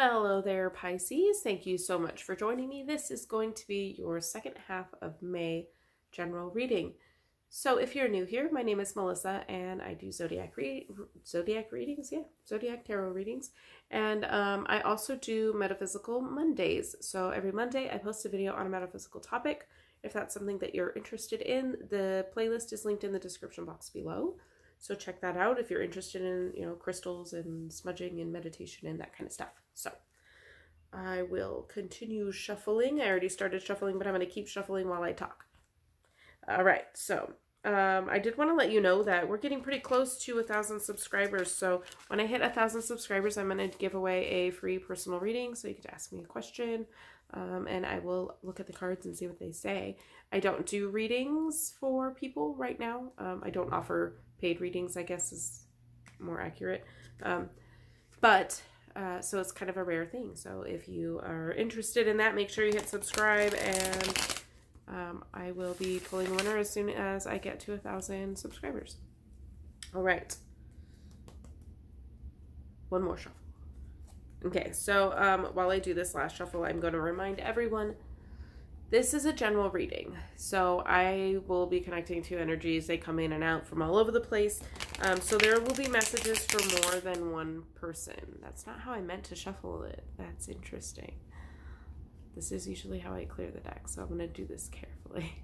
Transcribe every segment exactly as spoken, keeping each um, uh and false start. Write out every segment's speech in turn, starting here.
Well, hello there, Pisces. Thank you so much for joining me. This is going to be your second half of May general reading. So if you're new here, my name is Melissa and I do zodiac re zodiac readings, yeah, zodiac tarot readings. And um, I also do metaphysical Mondays. So every Monday I post a video on a metaphysical topic. If that's something that you're interested in, the playlist is linked in the description box below. So check that out if you're interested in, you know, crystals and smudging and meditation and that kind of stuff. So I will continue shuffling. I already started shuffling, but I'm going to keep shuffling while I talk. All right, so um, I did want to let you know that we're getting pretty close to one thousand subscribers. So when I hit one thousand subscribers, I'm going to give away a free personal reading. So you could ask me a question um, and I will look at the cards and see what they say. I don't do readings for people right now. Um, I don't offer paid readings, I guess is more accurate. Um, but uh, so it's kind of a rare thing. So if you are interested in that, make sure you hit subscribe and Um, I will be pulling a winner as soon as I get to a thousand subscribers. All right. One more shuffle. Okay, so um, while I do this last shuffle, I'm going to remind everyone, this is a general reading. So I will be connecting to energies. They come in and out from all over the place. Um, so there will be messages for more than one person. That's not how I meant to shuffle it. That's interesting. This is usually how I clear the deck, so I'm going to do this carefully.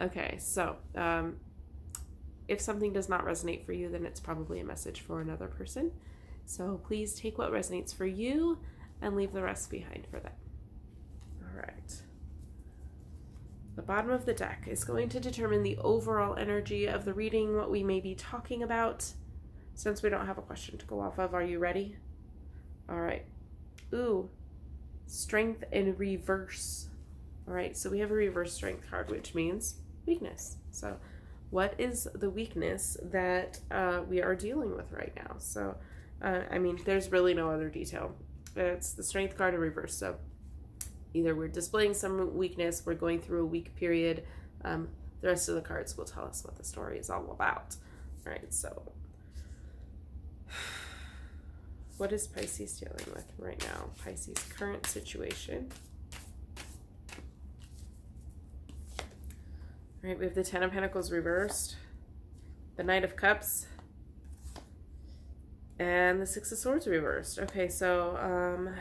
Okay, so um, if something does not resonate for you, then it's probably a message for another person. So please take what resonates for you and leave the rest behind for them. All right. The bottom of the deck is going to determine the overall energy of the reading, what we may be talking about. Since we don't have a question to go off of, are you ready? All right. Ooh. Strength in reverse. All right, so we have a reverse strength card, which means weakness. So what is the weakness that uh, we are dealing with right now? So, uh, I mean, there's really no other detail. It's the strength card in reverse. So either we're displaying some weakness, we're going through a weak period. Um, the rest of the cards will tell us what the story is all about. All right, so what is Pisces dealing with right now? Pisces' current situation. All right, we have the Ten of Pentacles reversed, the Knight of Cups, and the Six of Swords reversed. Okay, so um,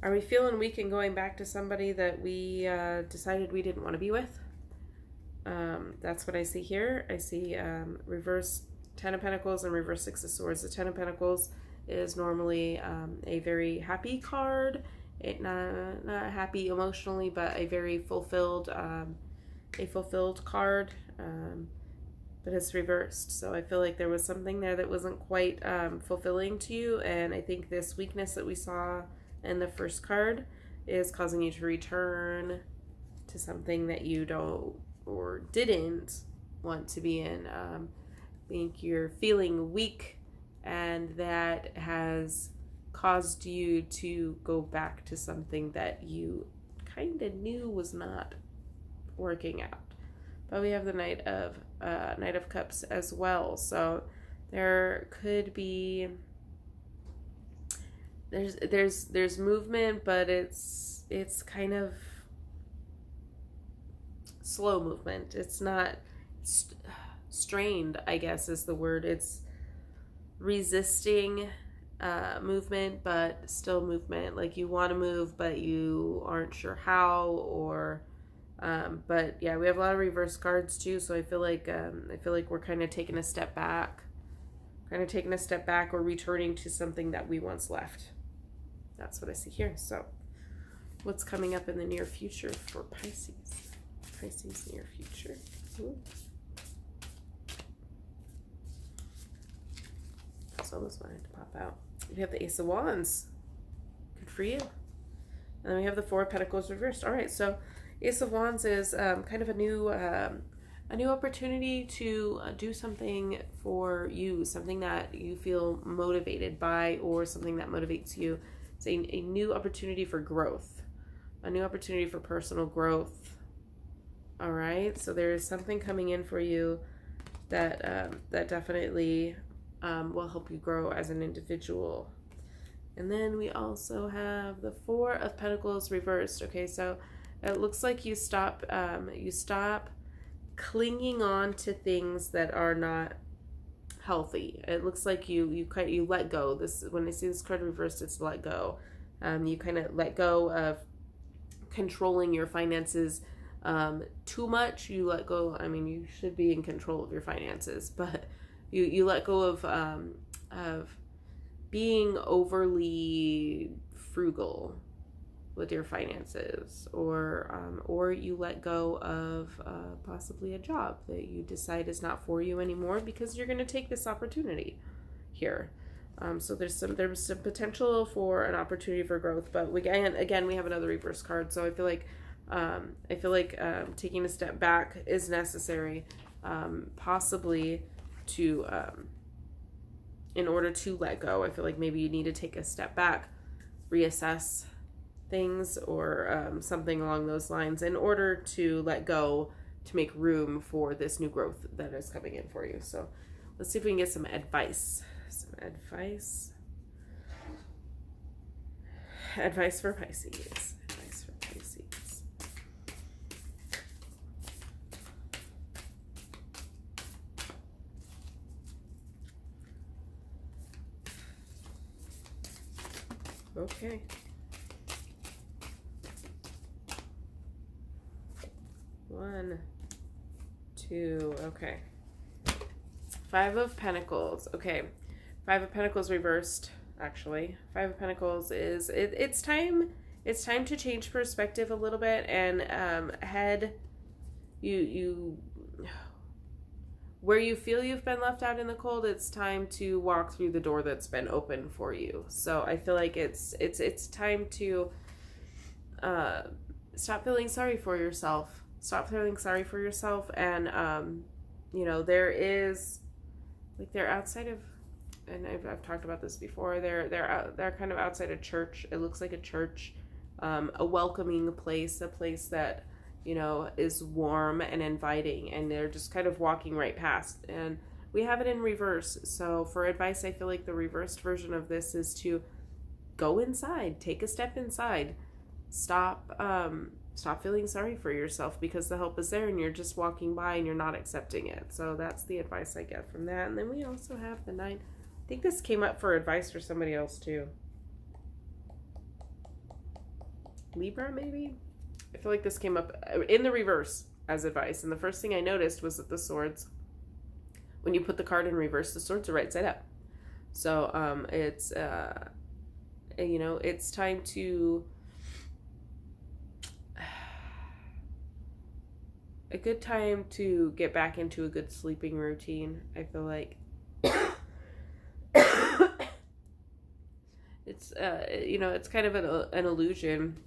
are we feeling weak and going back to somebody that we uh, decided we didn't want to be with? Um, that's what I see here. I see um, reversed Ten of Pentacles and reverse Six of Swords. The Ten of Pentacles is normally um, a very happy card. It not, not happy emotionally, but a very fulfilled, um, a fulfilled card. Um, but it's reversed, so I feel like there was something there that wasn't quite um, fulfilling to you. And I think this weakness that we saw in the first card is causing you to return to something that you don't or didn't want to be in. Um, think you're feeling weak, and that has caused you to go back to something that you kind of knew was not working out. But we have the Knight of uh, Knight of Cups as well, so there could be there's there's there's movement, but it's it's kind of slow movement. It's not. St Strained, I guess, is the word. It's resisting uh, movement, but still movement. Like you want to move, but you aren't sure how. Or, um, but yeah, we have a lot of reverse cards too. So I feel like um, I feel like we're kind of taking a step back, kind of taking a step back, or returning to something that we once left. That's what I see here. So, what's coming up in the near future for Pisces? Pisces near future. Ooh. Almost wanted to pop out. We have the Ace of Wands. Good for you. And then we have the Four of Pentacles reversed. All right, so Ace of Wands is um, kind of a new, um, a new opportunity to uh, do something for you, something that you feel motivated by, or something that motivates you. It's a, a new opportunity for growth, a new opportunity for personal growth. All right, so there is something coming in for you that um, that definitely um, will help you grow as an individual. And then we also have the Four of Pentacles reversed. Okay, so it looks like you stop, um, you stop clinging on to things that are not healthy. It looks like you you kind you let go. This, when I see this card reversed, it's let go. Um, you kind of let go of controlling your finances um, too much. You let go. I mean, you should be in control of your finances, but you you let go of um, of being overly frugal with your finances, or um, or you let go of uh, possibly a job that you decide is not for you anymore because you're going to take this opportunity here. Um, so there's some there's some potential for an opportunity for growth, but we again again we have another reverse card. So I feel like um, I feel like um, taking a step back is necessary, um, possibly to um, in order to let go. I feel like maybe you need to take a step back, reassess things, or um, something along those lines, in order to let go, to make room for this new growth that is coming in for you. So let's see if we can get some advice. Some advice. Advice for Pisces. Advice for Pisces. Okay. One, two, okay. Five of Pentacles, okay. Five of Pentacles reversed, actually. Five of Pentacles is, it, it's time, it's time to change perspective a little bit, and um, head, you, you, where you feel you've been left out in the cold, it's time to walk through the door that's been open for you. So I feel like it's, it's, it's time to uh, stop feeling sorry for yourself. Stop feeling sorry for yourself, and um, you know, there is, like, they're outside of, and I've, I've talked about this before. They're they're out, they're kind of outside a church. It looks like a church, um, a welcoming place, a place that, you know, is warm and inviting, and they're just kind of walking right past. And we have it in reverse. So for advice, I feel like the reversed version of this is to go inside, take a step inside, stop. Um, Stop feeling sorry for yourself, because the help is there and you're just walking by and you're not accepting it. So that's the advice I get from that. And then we also have the nine. I think this came up for advice for somebody else too. Libra, maybe? I feel like this came up in the reverse as advice. And the first thing I noticed was that the swords, when you put the card in reverse, the swords are right side up. So um, it's, uh, you know, it's time to... a good time to get back into a good sleeping routine. I feel like it's, uh, you know, it's kind of an, an illusion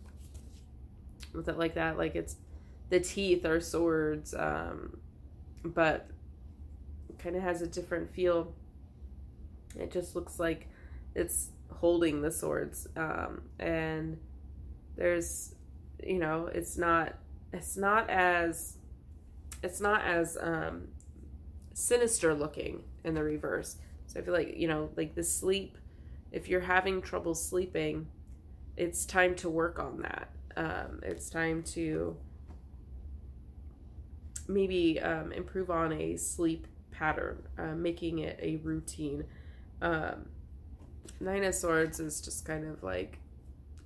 with it like that. Like, it's, the teeth are swords, um, but it kind of has a different feel. It just looks like it's holding the swords. Um, and there's, you know, it's not, it's not as, it's not as um, sinister looking in the reverse. So I feel like, you know, like the sleep, if you're having trouble sleeping, it's time to work on that. Um, it's time to maybe um, improve on a sleep pattern, uh, making it a routine. Um, Nine of Swords is just kind of like,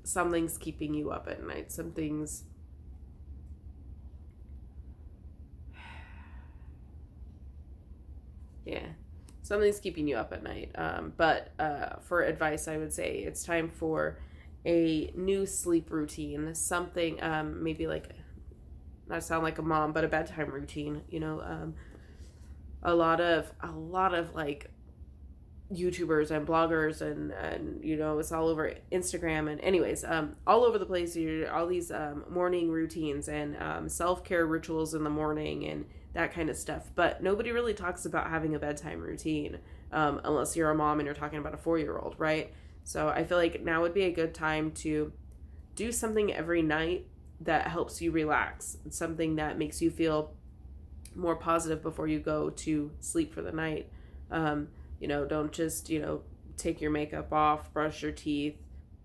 something's keeping you up at night. Something's Yeah, something's keeping you up at night. Um, but uh, for advice, I would say it's time for a new sleep routine. Something um, maybe like, not sound like a mom, but a bedtime routine. You know, um, a lot of a lot of like YouTubers and bloggers and and you know, it's all over Instagram and anyways, um, all over the place. You're all these um, morning routines and um, self-care rituals in the morning and that kind of stuff, but nobody really talks about having a bedtime routine, um, unless you're a mom and you're talking about a four-year-old, right? So I feel like now would be a good time to do something every night that helps you relax, something that makes you feel more positive before you go to sleep for the night. Um, You know, don't just, you know, take your makeup off, brush your teeth,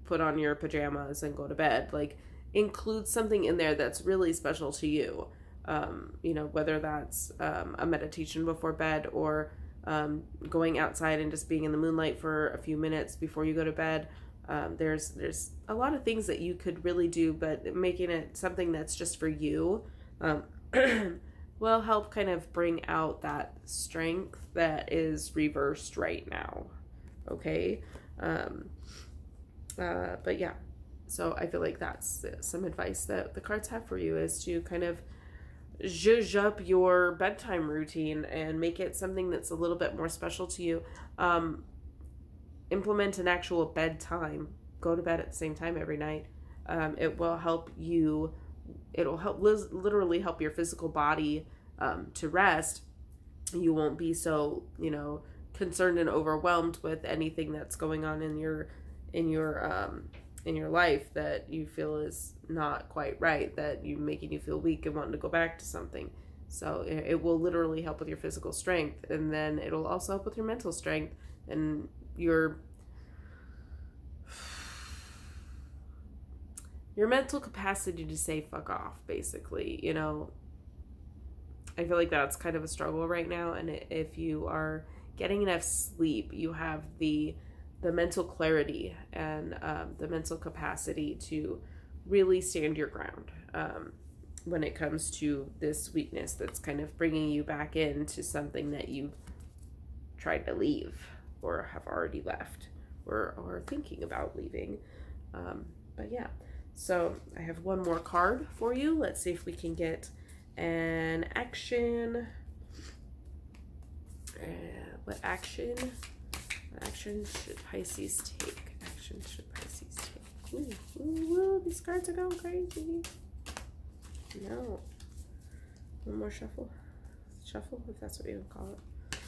put on your pajamas and go to bed. Like, include something in there that's really special to you. Um, you know, whether that's um, a meditation before bed, or um, going outside and just being in the moonlight for a few minutes before you go to bed. Um, there's there's a lot of things that you could really do, but making it something that's just for you um, will help kind of bring out that strength that is reversed right now. Okay. Um, uh, but yeah, so I feel like that's some advice that the cards have for you, is to kind of zhuzh up your bedtime routine and make it something that's a little bit more special to you. Um, implement an actual bedtime. Go to bed at the same time every night. Um, it will help you, it'll help literally help your physical body um, to rest. You won't be so, you know, concerned and overwhelmed with anything that's going on in your, in your, um, in your life that you feel is not quite right, that you making you feel weak and wanting to go back to something. So it will literally help with your physical strength, and then it'll also help with your mental strength and your your mental capacity to say fuck off, basically. You know, I feel like that's kind of a struggle right now, and if you are getting enough sleep, you have the the mental clarity and um, the mental capacity to really stand your ground um, when it comes to this weakness that's kind of bringing you back into something that you've tried to leave or have already left or are thinking about leaving. Um, but yeah, so I have one more card for you. Let's see if we can get an action. Uh, what action? Action should Pisces take? Action should Pisces take? Ooh, ooh, ooh, these cards are going crazy. No. One more shuffle. Shuffle, if that's what you would call it.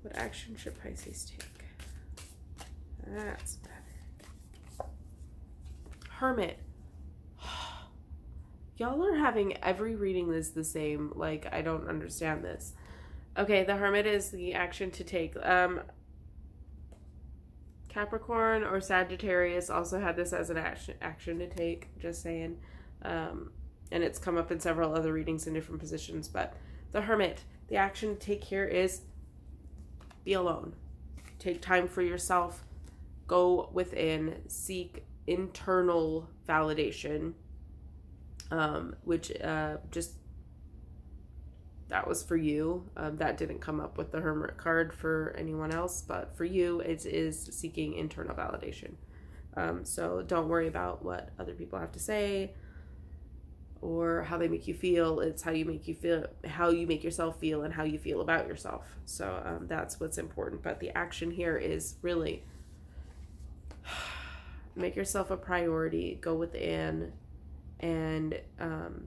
What action should Pisces take? That's better. Hermit. Y'all are having every reading is the same. Like, I don't understand this. Okay, the Hermit is the action to take. Um... Capricorn or Sagittarius also had this as an action action to take, just saying. Um, and it's come up in several other readings in different positions, but the Hermit, the action to take here is be alone. Take time for yourself. Go within. Seek internal validation, um, which uh, just, that was for you. Um, that didn't come up with the Hermit card for anyone else, but for you, it is seeking internal validation. Um, so don't worry about what other people have to say or how they make you feel. It's how you make you feel, how you make yourself feel, and how you feel about yourself. So um, that's what's important. But the action here is really make yourself a priority. Go within, and um,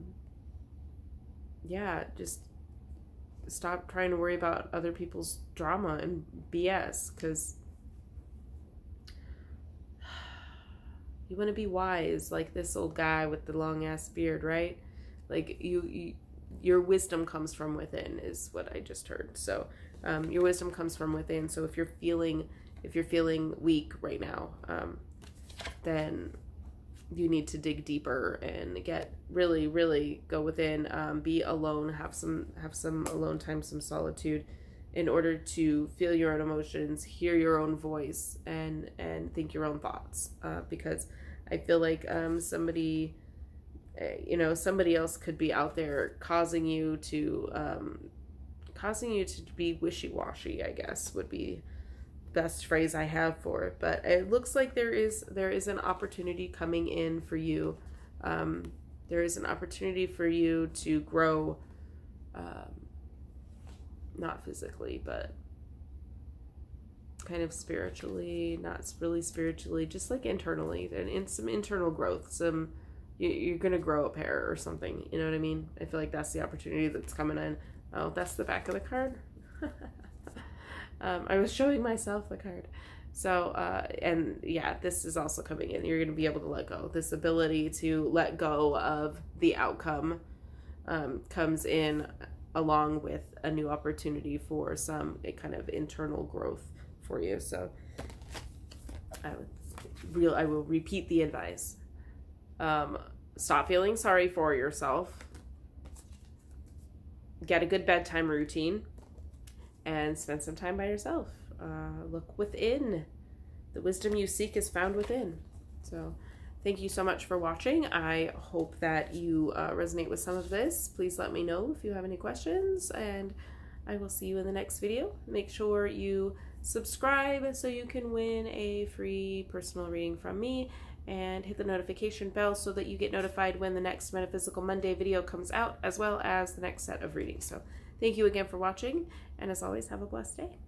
yeah, just stop trying to worry about other people's drama and B S, because you want to be wise, like this old guy with the long ass beard, right? Like you, you your wisdom comes from within, is what I just heard. So um, your wisdom comes from within. So if you're feeling if you're feeling weak right now, um, then you need to dig deeper and get really, really go within, um, be alone, have some, have some alone time, some solitude in order to feel your own emotions, hear your own voice, and, and think your own thoughts. Uh, because I feel like, um, somebody, you know, somebody else could be out there causing you to, um, causing you to be wishy-washy, I guess would be best phrase I have for it. But it looks like there is there is an opportunity coming in for you. Um, there is an opportunity for you to grow, um, not physically, but kind of spiritually, not really spiritually, just like internally, and in some internal growth. Some you, you're gonna grow a pair or something. You know what I mean? I feel like that's the opportunity that's coming in. Oh, that's the back of the card. Um, I was showing myself the card. So, uh, and yeah, this is also coming in. You're going to be able to let go. This ability to let go of the outcome um, comes in along with a new opportunity for some kind of internal growth for you. So I would real I will repeat the advice. Um, stop feeling sorry for yourself. Get a good bedtime routine and spend some time by yourself. Uh, look within. The wisdom you seek is found within. So thank you so much for watching. I hope that you uh, resonate with some of this. Please let me know if you have any questions, and I will see you in the next video. Make sure you subscribe so you can win a free personal reading from me, and hit the notification bell so that you get notified when the next Metaphysical Monday video comes out, as well as the next set of readings. So thank you again for watching, and as always, have a blessed day.